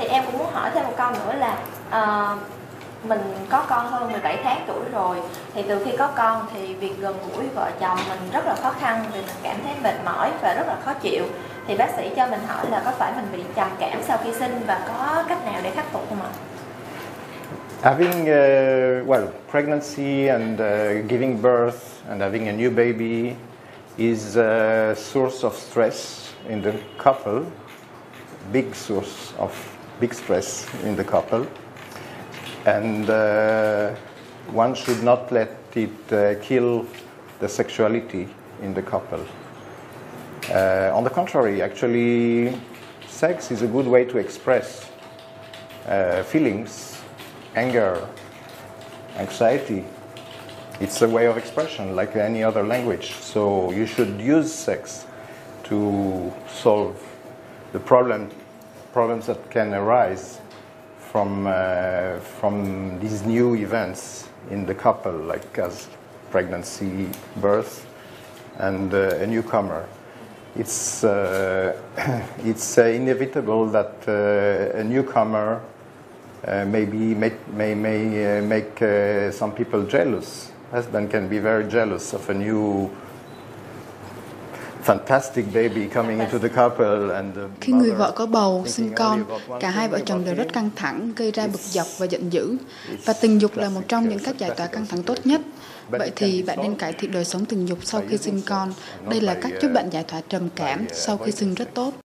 Thì em cũng muốn hỏi thêm một câu nữa là mình có con hơn 17 tháng tuổi rồi, thì từ khi có con thì việc gần gũi vợ chồng mình rất là khó khăn vì mình cảm thấy mệt mỏi và rất là khó chịu. Thì bác sĩ cho mình hỏi là có phải mình bị trầm cảm sau khi sinh và có cách nào để khắc phục không ạ? Having well, pregnancy and giving birth and having a new baby is a source of stress in the couple. Big source of big stress in the couple. And one should not let it kill the sexuality in the couple. On the contrary, actually, sex is a good way to express feelings, anger, anxiety. It's a way of expression like any other language. So you should use sex to solve the problems that can arise from these new events in the couple, like as pregnancy, birth, and a newcomer. It's inevitable that a newcomer may make some people jealous. Husband can be very jealous of a new fantastic baby coming into the couple. And khi người vợ có bầu, sinh con, cả hai vợ chồng đều rất căng thẳng, gây ra bực dọc và giận dữ. Và tình dục là một trong những cách giải tỏa căng thẳng tốt nhất. Vậy thì bạn nên cải thiện đời sống tình dục sau khi sinh con. Đây là cách giúp bạn giải tỏa trầm cảm sau khi sinh rất tốt.